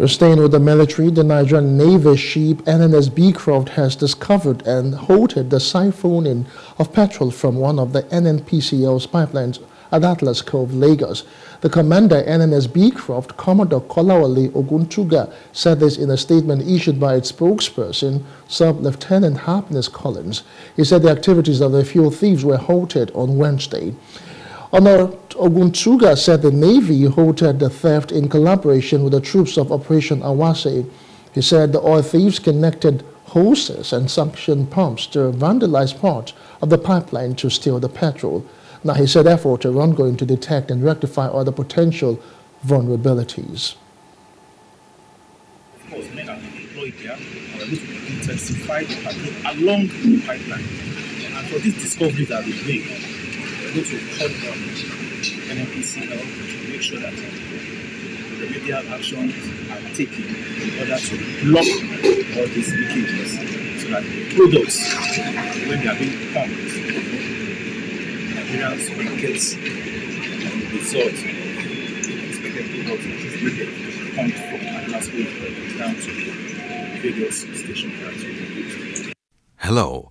We're staying with the military. The Nigerian Navy ship NNS Beecroft has discovered and halted the siphoning of petrol from one of the NNPCL's pipelines at Atlas Cove, Lagos. The commander, NNS Beecroft, Commodore Kolawole Oguntuga, said this in a statement issued by its spokesperson, Sub-Lieutenant Happiness Collins. He said the activities of the fuel thieves were halted on Wednesday. Honor Oguntuga said the Navy halted the theft in collaboration with the troops of Operation Awase. He said the oil thieves connected hoses and suction pumps to vandalize parts of the pipeline to steal the petrol. Now, he said efforts are ongoing to detect and rectify other potential vulnerabilities. Those men have been employed there and are able to intensify the patrol along the pipeline. And for this discovery that we made, we're going to call down NNPCL to make sure that remedial actions are taken in order to block all these leakages so that the products, when they are being pumped, gets result down to the various station. Hello,